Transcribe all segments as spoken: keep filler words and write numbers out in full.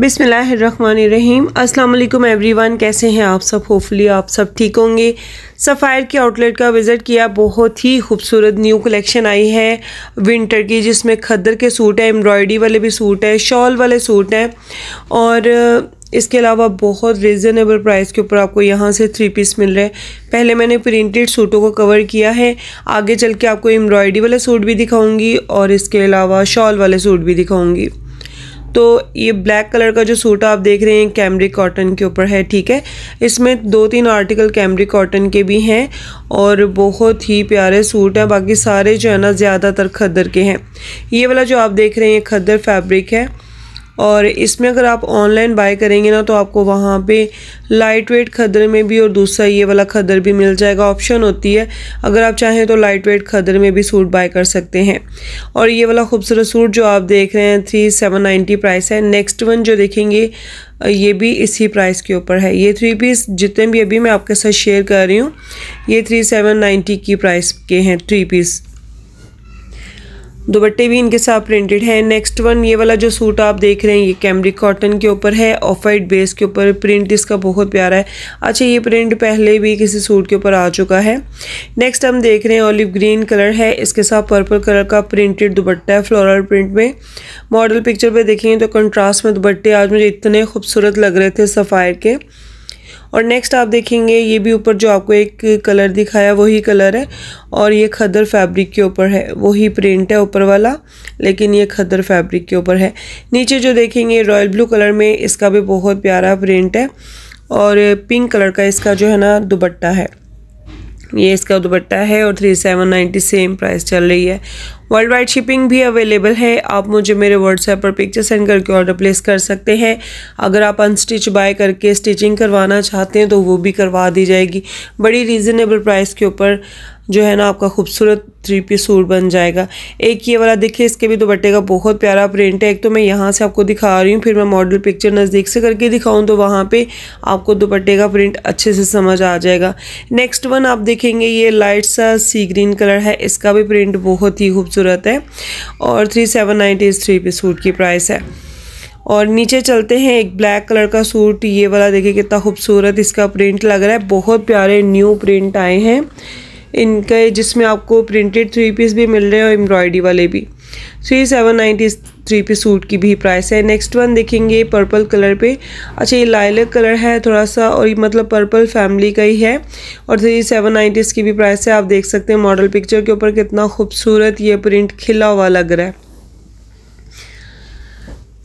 बिस्मिल्लाहिर्रहमानिर्रहीम। अस्सलाम वालेकुम एवरीवन, कैसे हैं आप सब? होपफुली आप सब ठीक होंगे। सफ़ायर के आउटलेट का विज़िट किया, बहुत ही खूबसूरत न्यू कलेक्शन आई है विंटर की, जिसमें खद्दर के सूट है, एम्ब्रॉयडरी वाले भी सूट है, शॉल वाले सूट हैं, और इसके अलावा बहुत रिजनेबल प्राइस के ऊपर आपको यहाँ से थ्री पीस मिल रहे हैं। पहले मैंने प्रिंटेड सूटों को कवर किया है, आगे चल के आपको एम्ब्रॉयडरी वाले सूट भी दिखाऊँगी और इसके अलावा शॉल वाले सूट भी दिखाऊँगी। तो ये ब्लैक कलर का जो सूट आप देख रहे हैं कैमरिक कॉटन के ऊपर है, ठीक है। इसमें दो तीन आर्टिकल कैमरिक कॉटन के भी हैं और बहुत ही प्यारे सूट है, बाकी सारे जो है ना ज़्यादातर खद्दर के हैं। ये वाला जो आप देख रहे हैं खद्दर फैब्रिक है, और इसमें अगर आप ऑनलाइन बाय करेंगे ना तो आपको वहाँ पे लाइट वेट खद्दर में भी और दूसरा ये वाला खद्दर भी मिल जाएगा। ऑप्शन होती है, अगर आप चाहें तो लाइट वेट खद्दर में भी सूट बाय कर सकते हैं। और ये वाला खूबसूरत सूट जो आप देख रहे हैं थ्री सेवन नाइन्टी प्राइस है। नेक्स्ट वन जो देखेंगे ये भी इसी प्राइस के ऊपर है। ये थ्री पीस जितने भी अभी मैं आपके साथ शेयर कर रही हूँ ये थ्री सेवन नाइन्टी की प्राइस के हैं थ्री पीस, दुपट्टे भी इनके साथ प्रिंटेड हैं। नेक्स्ट वन ये वाला जो सूट आप देख रहे हैं ये कैमरिक कॉटन के ऊपर है, ऑफ वाइट बेस के ऊपर, प्रिंट इसका बहुत प्यारा है। अच्छा, ये प्रिंट पहले भी किसी सूट के ऊपर आ चुका है। नेक्स्ट हम देख रहे हैं ऑलिव ग्रीन कलर है, इसके साथ पर्पल कलर का प्रिंटेड दुपट्टा है, फ्लोरल प्रिंट में। मॉडल पिक्चर पर देखेंगे तो कंट्रास्ट में दुपट्टे आज मुझे इतने खूबसूरत लग रहे थे सफ़ायर के। और नेक्स्ट आप देखेंगे ये भी ऊपर जो आपको एक कलर दिखाया वही कलर है, और ये खद्दर फैब्रिक के ऊपर है, वही प्रिंट है ऊपर वाला, लेकिन ये खद्दर फैब्रिक के ऊपर है। नीचे जो देखेंगे रॉयल ब्लू कलर में, इसका भी बहुत प्यारा प्रिंट है, और पिंक कलर का इसका जो है ना दुपट्टा है, ये इसका दुपट्टा है, और three seven ninety same price चल रही है। वर्ल्ड वाइड शिपिंग भी अवेलेबल है। आप मुझे मेरे व्हाट्सएप पर पिक्चर सेंड करके ऑर्डर प्लेस कर सकते हैं। अगर आप अनस्टिच बाय करके स्टिचिंग करवाना चाहते हैं तो वो भी करवा दी जाएगी। बड़ी रीज़नेबल प्राइस के ऊपर जो है ना आपका खूबसूरत थ्री पीस सूट बन जाएगा। एक ये वाला देखिए, इसके भी दुपट्टे का बहुत प्यारा प्रिंट है। एक तो मैं यहाँ से आपको दिखा रही हूँ, फिर मैं मॉडल पिक्चर नज़दीक से करके दिखाऊँ तो वहाँ पे आपको दुपट्टे का प्रिंट अच्छे से समझ आ जाएगा। नेक्स्ट वन आप देखेंगे ये लाइट सा सी ग्रीन कलर है, इसका भी प्रिंट बहुत ही खूबसूरत है, और थ्री सेवन नाइन्टी इस थ्री पीस सूट की प्राइस है। और नीचे चलते हैं, एक ब्लैक कलर का सूट, ये वाला देखिए कितना खूबसूरत इसका प्रिंट लग रहा है। बहुत प्यारे न्यू प्रिंट आए हैं इनके, जिसमें आपको प्रिंटेड थ्री पीस भी मिल रहे हैं और एम्ब्रॉयडरी वाले भी। Three seven ninety three piece suit की भी प्राइस है। नेक्स्ट वन देखेंगे पर्पल कलर पे। अच्छा, ये लाइलक कलर है थोड़ा सा, और ये मतलब पर्पल फैमिली का ही है, और थ्री सेवन नाइन्टी की भी प्राइस है। आप देख सकते हैं मॉडल पिक्चर के ऊपर कितना खूबसूरत ये प्रिंट खिला हुआ लग रहा है।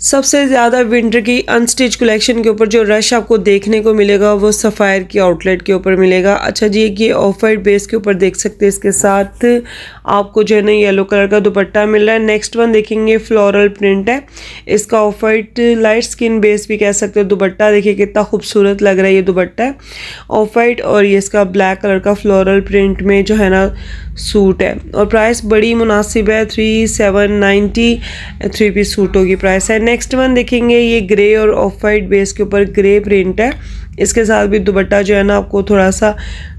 सबसे ज़्यादा विंटर की अनस्टिच कलेक्शन के ऊपर जो रश आपको देखने को मिलेगा वो सफ़ायर की आउटलेट के ऊपर मिलेगा। अच्छा जी, ये ऑफ वाइट बेस के ऊपर देख सकते हैं, इसके साथ आपको जो है ना येलो कलर का दुपट्टा मिल रहा है। नेक्स्ट वन देखेंगे फ्लोरल प्रिंट है, इसका off white light skin base भी कह सकते हो। दुपट्टा देखिए कितना खूबसूरत लग रहा है, ये दुपट्टा ऑफ वाइट, और ये इसका ब्लैक कलर का फ्लोरल प्रिंट में जो है ना सूट है, और प्राइस बड़ी मुनासिब है, three seven ninety three piece सूटों की प्राइस है। नेक्स्ट वन देखेंगे ये ग्रे और ऑफ वाइट बेस के ऊपर ग्रे प्रिंट है, इसके साथ भी दुपट्टा जो है ना आपको थोड़ा सा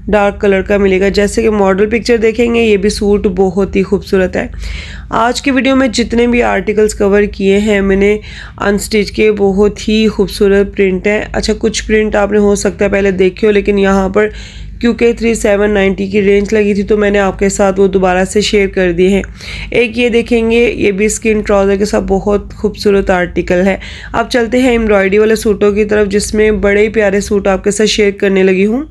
डार्क कलर का मिलेगा। जैसे कि मॉडल पिक्चर देखेंगे ये भी सूट बहुत ही खूबसूरत है। आज की वीडियो में जितने भी आर्टिकल्स कवर किए हैं मैंने अनस्टिच के, बहुत ही खूबसूरत प्रिंट है। अच्छा, कुछ प्रिंट आपने हो सकता है पहले देखे हो, लेकिन यहाँ पर क्योंकि थ्री सेवन नाइन्टी की रेंज लगी थी तो मैंने आपके साथ वो दोबारा से शेयर कर दिए हैं। एक ये देखेंगे, ये भी स्किन ट्राउज़र के साथ बहुत खूबसूरत आर्टिकल है। अब चलते हैं एम्ब्रॉयडरी वाले सूटों की तरफ, जिसमें बड़े प्यारे सूट आपके साथ शेयर करने लगी हूँ।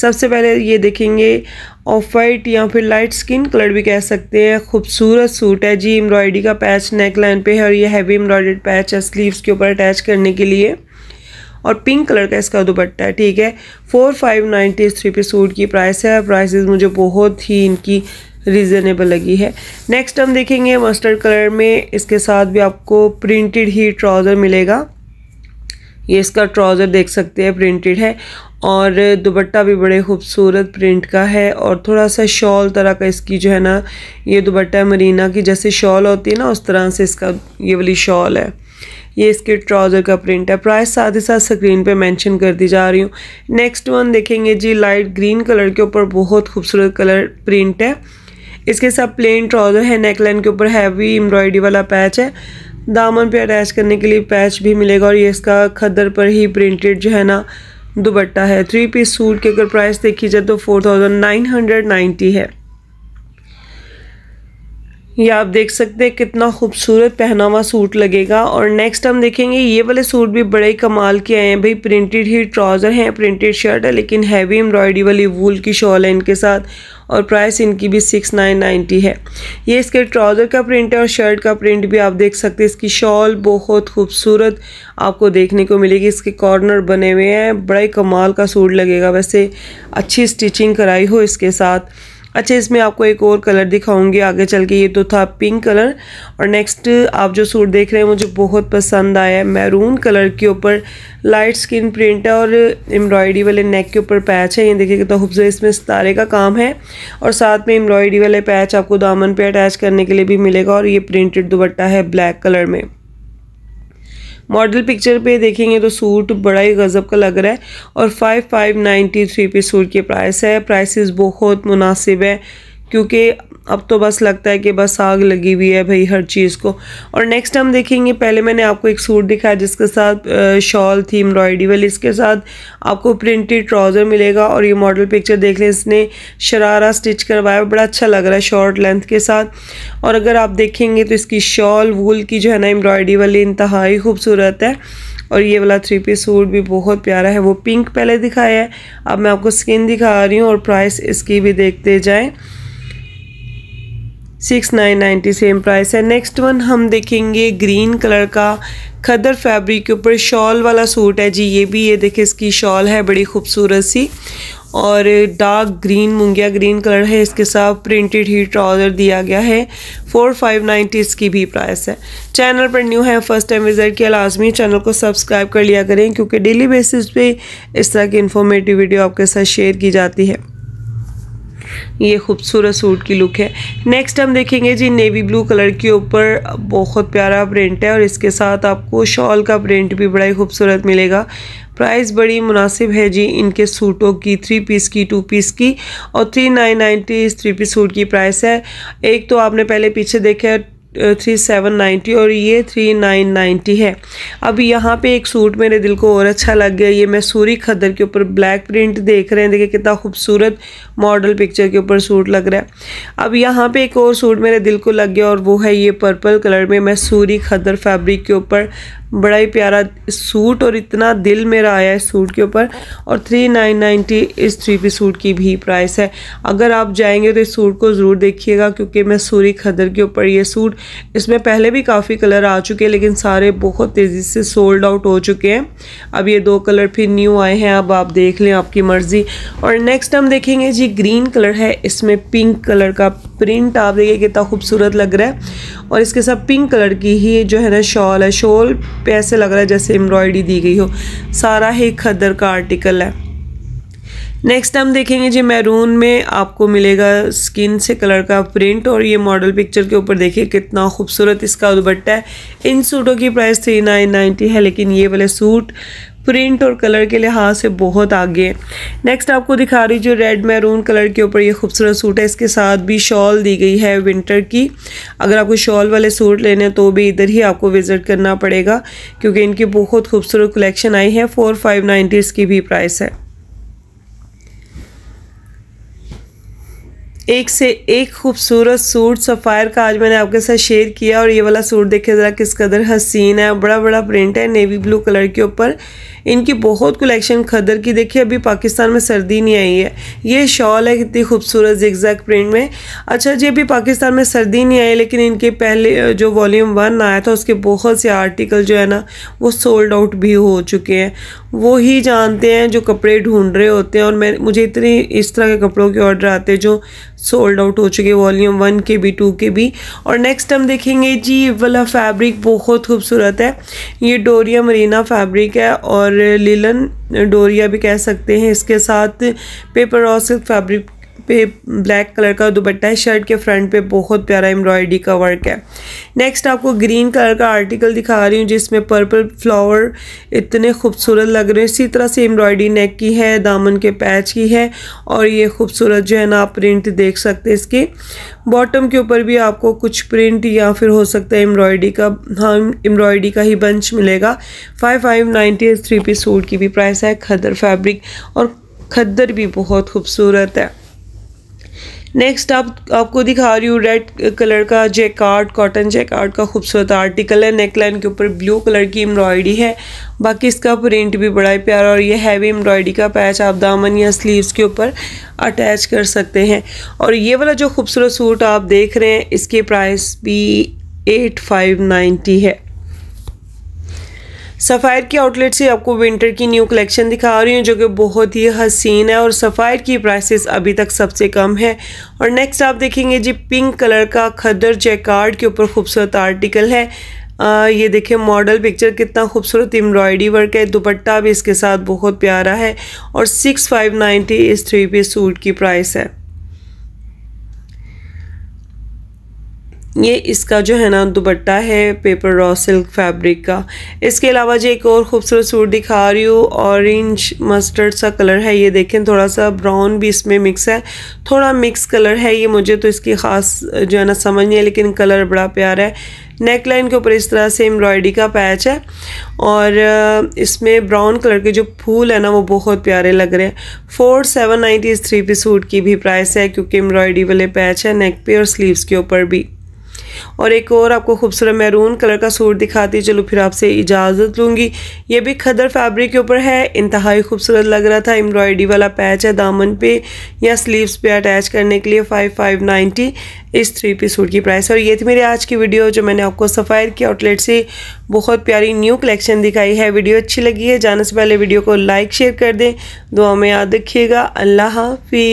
सबसे पहले ये देखेंगे ऑफ वाइट या फिर लाइट स्किन कलर भी कह सकते हैं, खूबसूरत सूट है जी। एम्ब्रॉयडरी का पैच नेक लाइन पे है, और ये हैवी एम्ब्रॉयडर्ड पैच है स्लीव्स के ऊपर अटैच करने के लिए, और पिंक कलर का इसका दुपट्टा है, ठीक है। Four five ninety three piece suit की प्राइस है, प्राइसेस मुझे बहुत ही इनकी रीज़नेबल लगी है। नेक्स्ट हम देखेंगे मस्टर्ड कलर में, इसके साथ भी आपको प्रिंटेड ही ट्राउज़र मिलेगा। ये इसका ट्राउज़र देख सकते हैं प्रिंटेड है, और दुपट्टा भी बड़े खूबसूरत प्रिंट का है, और थोड़ा सा शॉल तरह का इसकी जो है ना ये दुपट्टा है, मरीना की जैसे शॉल होती है ना उस तरह से इसका ये वाली शॉल है। ये इसके ट्राउज़र का प्रिंट है। प्राइस साथ ही साथ स्क्रीन पे मेंशन कर दी जा रही हूँ। नेक्स्ट वन देखेंगे जी लाइट ग्रीन कलर के ऊपर बहुत खूबसूरत कलर प्रिंट है, इसके साथ प्लेन ट्राउज़र है, नेकलाइन के ऊपर हैवी एम्ब्रॉयडरी वाला पैच है, दामन पे अटैच करने के लिए पैच भी मिलेगा और ये इसका खदर पर ही प्रिंटेड जो है ना दुपट्टा है। थ्री पीस सूट की अगर प्राइस देखी जाए तो four thousand nine hundred ninety है। ये आप देख सकते हैं कितना खूबसूरत पहना हुआ सूट लगेगा। और नेक्स्ट हम देखेंगे ये वाले सूट भी बड़े कमाल के आए हैं भाई। प्रिंटेड ही ट्राउज़र हैं, प्रिंटेड शर्ट है, लेकिन हैवी एम्ब्रॉयडरी वाली वूल की शॉल है इनके साथ और प्राइस इनकी भी सिक्स नाइन नाइन्टी है। ये इसके ट्राउज़र का प्रिंट है और शर्ट का प्रिंट भी आप देख सकते हैं। इसकी शॉल बहुत खूबसूरत आपको देखने को मिलेगी, इसके कॉर्नर बने हुए हैं, बड़ा कमाल का सूट लगेगा। वैसे अच्छी स्टिचिंग कराई हो इसके साथ। अच्छा, इसमें आपको एक और कलर दिखाऊंगी आगे चल के, ये तो था पिंक कलर। और नेक्स्ट आप जो सूट देख रहे हैं मुझे बहुत पसंद आया है, मैरून कलर के ऊपर लाइट स्किन प्रिंट है और एम्ब्रॉयडरी वाले नेक के ऊपर पैच है। ये देखिए कितना खूबसूरत, इसमें सितारे का काम है और साथ में एम्ब्रॉयडरी वाले पैच आपको दामन पे अटैच करने के लिए भी मिलेगा। और ये प्रिंटेड दुपट्टा है ब्लैक कलर में। मॉडल पिक्चर पे देखेंगे तो सूट बड़ा ही गजब का लग रहा है। और फाइव फाइव नाइन्टी थ्री पे सूट की प्राइस है। प्राइसेस बहुत मुनासिब है क्योंकि अब तो बस लगता है कि बस आग लगी हुई है भाई हर चीज़ को। और नेक्स्ट हम देखेंगे, पहले मैंने आपको एक सूट दिखाया जिसके साथ शॉल थी एम्ब्रॉयडरी वाली, इसके साथ आपको प्रिंटेड ट्राउज़र मिलेगा। और ये मॉडल पिक्चर देख लें, इसने शरारा स्टिच करवाया, बड़ा अच्छा लग रहा है शॉर्ट लेंथ के साथ। और अगर आप देखेंगे तो इसकी शॉल वूल की जो है ना एम्ब्रॉयडरी वाली इंतहाई खूबसूरत है। और ये वाला थ्री पीस सूट भी बहुत प्यारा है। वो पिंक पहले दिखाया है, अब मैं आपको स्किन दिखा रही हूँ। और प्राइस इसकी भी देखते जाएँ six nine ninety same price है। नेक्स्ट वन हम देखेंगे ग्रीन कलर का खदर फैब्रिक के ऊपर शॉल वाला सूट है जी। ये भी, ये देखिए इसकी शॉल है बड़ी खूबसूरत सी और डार्क ग्रीन मुंगिया ग्रीन कलर है। इसके साथ प्रिंटेड ही ट्राउज़र दिया गया है। फोर फाइव नाइन्टी इसकी भी प्राइस है। चैनल पर न्यू है, फर्स्ट टाइम विजिट किया, लाजमी चैनल को सब्सक्राइब कर लिया करें क्योंकि डेली बेसिस पे इस तरह की इन्फॉर्मेटिव वीडियो आपके साथ शेयर की जाती है। ये खूबसूरत सूट की लुक है। नेक्स्ट हम देखेंगे जी नेवी ब्लू कलर के ऊपर बहुत प्यारा प्रिंट है और इसके साथ आपको शॉल का प्रिंट भी बड़ा ही खूबसूरत मिलेगा। प्राइस बड़ी मुनासिब है जी इनके सूटों की, थ्री पीस की, टू पीस की। और थ्री नाइन नाइन्टी इस थ्री पीस सूट की प्राइस है। एक तो आपने पहले पीछे देखा है थ्री सेवन नाइन्टी और ये थ्री नाइन नाइन्टी है। अब यहाँ पे एक सूट मेरे दिल को और अच्छा लग गया, ये मैसूरी खदर के ऊपर ब्लैक प्रिंट देख रहे हैं। देखिए कितना खूबसूरत मॉडल पिक्चर के ऊपर सूट लग रहा है। अब यहाँ पे एक और सूट मेरे दिल को लग गया और वो है ये पर्पल कलर में मैसूरी खदर फैब्रिक के ऊपर। बड़ा ही प्यारा सूट और इतना दिल मेरा आया है सूट के ऊपर। और थ्री नाइन नाइन्टी इस थ्री पीस सूट की भी प्राइस है। अगर आप जाएंगे तो इस सूट को ज़रूर देखिएगा क्योंकि मैसूरी खदर के ऊपर ये सूट, इसमें पहले भी काफ़ी कलर आ चुके हैं लेकिन सारे बहुत तेज़ी से सोल्ड आउट हो चुके हैं। अब ये दो कलर फिर न्यू आए हैं, अब आप देख लें आपकी मर्ज़ी। और नेक्स्ट हम देखेंगे जी ग्रीन कलर है, इसमें पिंक कलर का प्रिंट आप देखिए कितना खूबसूरत लग रहा है। और इसके साथ पिंक कलर की ही जो है ना शॉल है, शॉल पे ऐसे लग रहा है जैसे एम्ब्रॉयडरी दी गई हो, सारा ही खदर का आर्टिकल है। नेक्स्ट हम देखेंगे जी मैरून में आपको मिलेगा स्किन से कलर का प्रिंट और ये मॉडल पिक्चर के ऊपर देखिए कितना खूबसूरत इसका दुपट्टा है। इन सूटों की प्राइस थ्री नाइन नाइन्टी है लेकिन ये वाले सूट प्रिंट और कलर के लिहाज से बहुत आगे है। नेक्स्ट आपको दिखा रही जो रेड मैरून कलर के ऊपर ये खूबसूरत सूट है, इसके साथ भी शॉल दी गई है विंटर की। अगर आपको शॉल वाले सूट लेने हैं तो भी इधर ही आपको विज़िट करना पड़ेगा क्योंकि इनकी बहुत खूबसूरत कलेक्शन आई है। फोर फाइव नाइन्टी इसकी भी प्राइस है। एक से एक खूबसूरत सूट सफ़ायर का आज मैंने आपके साथ शेयर किया। और ये वाला सूट देखिए ज़रा किस कदर हसीन है, बड़ा बड़ा प्रिंट है नेवी ब्लू कलर के ऊपर। इनकी बहुत कलेक्शन खदर की, देखिए अभी पाकिस्तान में सर्दी नहीं आई है। ये शॉल है कितनी खूबसूरत जिगजैग प्रिंट में। अच्छा जी, अभी पाकिस्तान में सर्दी नहीं आई लेकिन इनके पहले जो वॉल्यूम वन आया था उसके बहुत से आर्टिकल जो है ना वो सोल्ड आउट भी हो चुके हैं। वो ही जानते हैं जो कपड़े ढूंढ रहे होते हैं। और मैं मुझे इतने इस तरह के कपड़ों के ऑर्डर आते हैं जो सोल्ड आउट हो चुके वॉल्यूम वन के भी, टू के भी। और नेक्स्ट हम देखेंगे जी ये वाला फैब्रिक बहुत खूबसूरत है, ये डोरिया मरीना फैब्रिक है और लिलन डोरिया भी कह सकते हैं। इसके साथ पेपर और सिल्क फैब्रिक पे ब्लैक कलर का दुपट्टा है, शर्ट के फ्रंट पे बहुत प्यारा एम्ब्रॉयडरी का वर्क है। नेक्स्ट आपको ग्रीन कलर का आर्टिकल दिखा रही हूँ जिसमें पर्पल फ्लावर इतने खूबसूरत लग रहे हैं। इसी तरह से एम्ब्रॉयडरी नेक की है, दामन के पैच की है और ये खूबसूरत जो है ना आप प्रिंट देख सकते हैं। इसके बॉटम के ऊपर भी आपको कुछ प्रिंट या फिर हो सकता है एम्ब्रॉयडरी का, हाँ एम्ब्रॉयडरी का ही बंच मिलेगा। फाइव फाइव नाइन्टी इस थ्री पीस सूट की भी प्राइस है। खद्दर फैब्रिक और खद्दर भी बहुत खूबसूरत है। नेक्स्ट आप आपको दिखा रही हूँ रेड कलर का जैकार्ड, कॉटन जैकार्ड का खूबसूरत आर्टिकल है। नेकलाइन के ऊपर ब्लू कलर की एम्ब्रॉयडरी है, बाकी इसका प्रिंट भी बड़ा ही प्यारा और ये हैवी एम्ब्रॉयडरी का पैच आप दामन या स्लीव्स के ऊपर अटैच कर सकते हैं। और ये वाला जो खूबसूरत सूट आप देख रहे हैं इसकी प्राइस भी एट फाइव नाइन्टी है। सफ़ायर की आउटलेट से आपको विंटर की न्यू कलेक्शन दिखा रही हूँ जो कि बहुत ही हसीन है और सफ़ायर की प्राइसेस अभी तक सबसे कम है। और नेक्स्ट आप देखेंगे जी पिंक कलर का खद्दर जैकार्ड के ऊपर खूबसूरत आर्टिकल है। आ, ये देखिए मॉडल पिक्चर कितना खूबसूरत एम्ब्रॉयडरी वर्क है, दुपट्टा भी इसके साथ बहुत प्यारा है और सिक्स फाइव नाइन्टी इस थ्री पीस सूट की प्राइस है। ये इसका जो है ना दुपट्टा है पेपर रॉ सिल्क फैब्रिक का। इसके अलावा जो एक और खूबसूरत सूट दिखा रही हूँ, ऑरेंज मस्टर्ड सा कलर है, ये देखें थोड़ा सा ब्राउन भी इसमें मिक्स है, थोड़ा मिक्स कलर है। ये मुझे तो इसकी ख़ास जो है ना समझ नहीं है लेकिन कलर बड़ा प्यारा है। नेक लाइन के ऊपर इस तरह से एम्ब्रॉयडरी का पैच है और इसमें ब्राउन कलर के जो फूल है ना वो बहुत प्यारे लग रहे हैं। फोर सेवन नाइन्टी इस थ्री पीस सूट की भी प्राइस है क्योंकि एम्ब्रॉयडरी वाले पैच है नेक पे और स्लीव्स के ऊपर भी। और एक और आपको खूबसूरत मैरून कलर का सूट दिखाती, चलो फिर आपसे इजाज़त लूँगी। ये भी खदर फैब्रिक के ऊपर है, इंतहाई खूबसूरत लग रहा था, एम्ब्रॉयडरी वाला पैच है दामन पे या स्लीव्स पे अटैच करने के लिए। फाइव फाइव नाइन्टी इस थ्री पीस सूट की प्राइस है। और ये थी मेरी आज की वीडियो जो मैंने आपको सफ़ायर की आउटलेट से बहुत प्यारी न्यू कलेक्शन दिखाई है। वीडियो अच्छी लगी है जाने से पहले वीडियो को लाइक शेयर कर दें, दुआ में याद रखिएगा। अल्लाह हाफिज़।